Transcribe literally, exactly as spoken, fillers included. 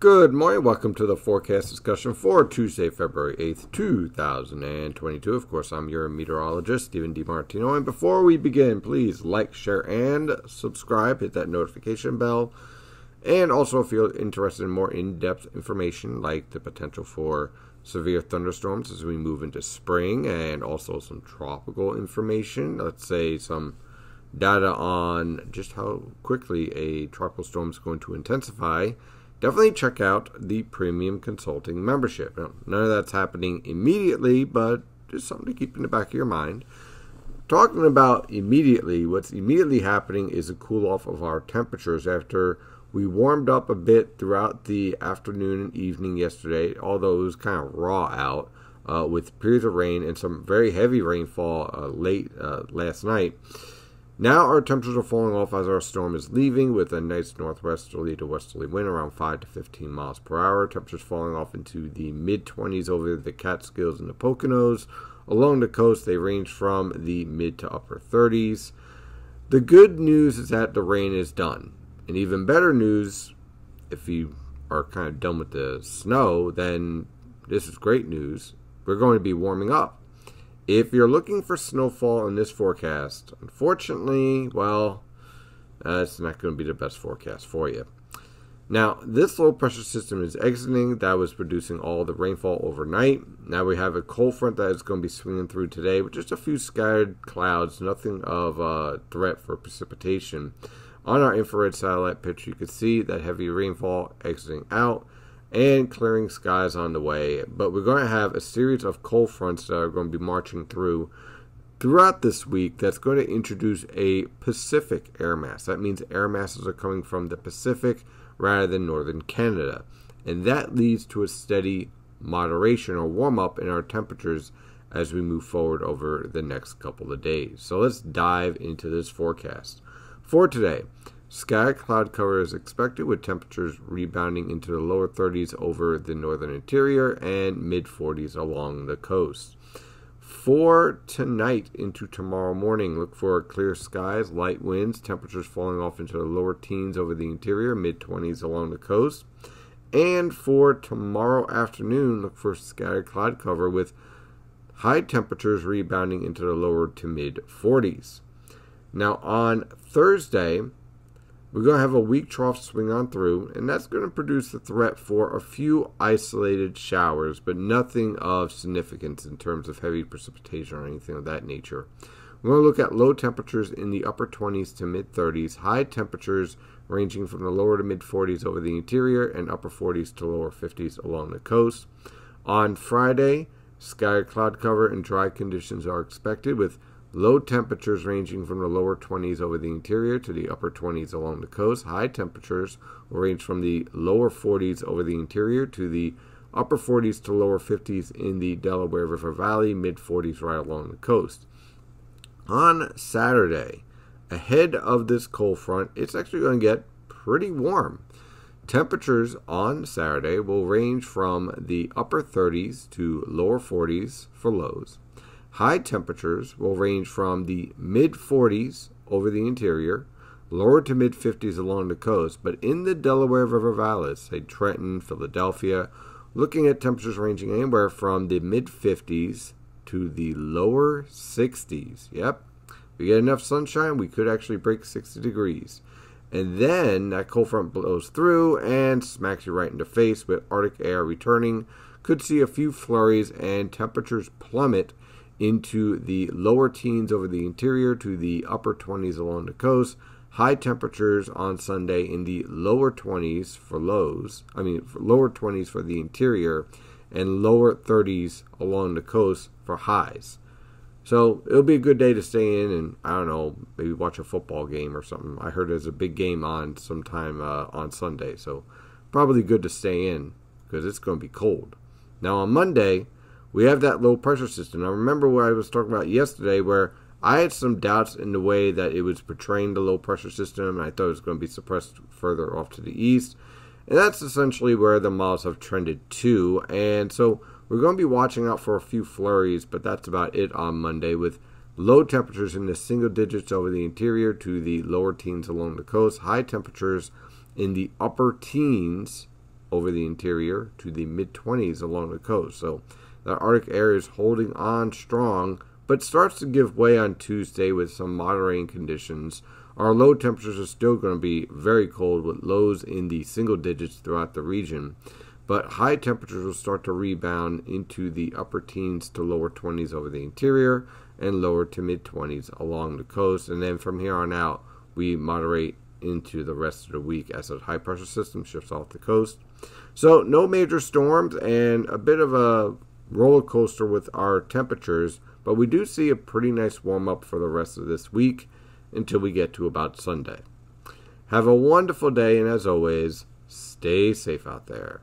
Good morning. Welcome to the forecast discussion for Tuesday, February eighth, two thousand twenty-two. Of course, I'm your meteorologist, Steven DiMartino. And before we begin, please like, share, and subscribe. Hit that notification bell. And also, if you're interested in more in-depth information, like the potential for severe thunderstorms as we move into spring, and also some tropical information, let's say some data on just how quickly a tropical storm is going to intensify, definitely check out the Premium Consulting Membership. Now, none of that's happening immediately, but just something to keep in the back of your mind. Talking about immediately, what's immediately happening is a cool off of our temperatures after we warmed up a bit throughout the afternoon and evening yesterday, although it was kind of raw out uh, with periods of rain and some very heavy rainfall uh, late uh, last night. Now our temperatures are falling off as our storm is leaving with a nice northwesterly to westerly wind around five to fifteen miles per hour. Temperatures falling off into the mid twenties over the Catskills and the Poconos. Along the coast, they range from the mid to upper thirties. The good news is that the rain is done. And even better news, if you are kind of done with the snow, then this is great news. We're going to be warming up. If you're looking for snowfall in this forecast, unfortunately, well, uh, it's not going to be the best forecast for you. Now, this low pressure system is exiting. That was producing all the rainfall overnight. Now we have a cold front that is going to be swinging through today with just a few scattered clouds, nothing of a threat for precipitation. On our infrared satellite picture, you can see that heavy rainfall exiting out and clearing skies on the way, but we're going to have a series of cold fronts that are going to be marching through throughout this week that's going to introduce a Pacific air mass. That means air masses are coming from the Pacific rather than northern Canada, and that leads to a steady moderation or warm-up in our temperatures as we move forward over the next couple of days. So let's dive into this forecast. For today, sky cloud cover is expected with temperatures rebounding into the lower thirties over the northern interior and mid forties along the coast. For tonight into tomorrow morning, look for clear skies, light winds, temperatures falling off into the lower teens over the interior, mid twenties along the coast. And for tomorrow afternoon, look for scattered cloud cover with high temperatures rebounding into the lower to mid forties. Now on Thursday, we're going to have a weak trough swing on through, and that's going to produce the threat for a few isolated showers, but nothing of significance in terms of heavy precipitation or anything of that nature. We're going to look at low temperatures in the upper twenties to mid thirties, high temperatures ranging from the lower to mid forties over the interior, and upper forties to lower fifties along the coast. On Friday, sky cloud cover and dry conditions are expected with low temperatures ranging from the lower twenties over the interior to the upper twenties along the coast. High temperatures will range from the lower forties over the interior to the upper forties to lower fifties in the Delaware River Valley, mid forties right along the coast. On Saturday, ahead of this cold front, it's actually going to get pretty warm. Temperatures on Saturday will range from the upper thirties to lower forties for lows. High temperatures will range from the mid forties over the interior, lower to mid fifties along the coast, but in the Delaware River Valley, say Trenton, Philadelphia, looking at temperatures ranging anywhere from the mid fifties to the lower sixties. Yep, we get enough sunshine, we could actually break sixty degrees. And then that cold front blows through and smacks you right in the face with Arctic air returning. Could see a few flurries and temperatures plummet into the lower teens over the interior to the upper twenties along the coast. High temperatures on Sunday in the lower twenties for lows, I mean for lower twenties for the interior, and lower thirties along the coast for highs. So it'll be a good day to stay in and, I don't know, maybe watch a football game or something. I heard there's a big game on sometime uh, on Sunday, so probably good to stay in because it's going to be cold. Now on Monday, we have that low pressure system. Now remember what I was talking about yesterday where I had some doubts in the way that it was portraying the low pressure system, and I thought it was going to be suppressed further off to the east. And that's essentially where the models have trended to. And so we're going to be watching out for a few flurries, but that's about it on Monday with low temperatures in the single digits over the interior to the lower teens along the coast, high temperatures in the upper teens over the interior to the mid twenties along the coast. So the Arctic air is holding on strong, but starts to give way on Tuesday with some moderating conditions. Our low temperatures are still going to be very cold with lows in the single digits throughout the region, but high temperatures will start to rebound into the upper teens to lower twenties over the interior and lower to mid twenties along the coast. And then from here on out, we moderate into the rest of the week as a high pressure system shifts off the coast. So no major storms and a bit of a roller coaster with our temperatures, but we do see a pretty nice warm up for the rest of this week until we get to about Sunday. Have a wonderful day, and as always, stay safe out there.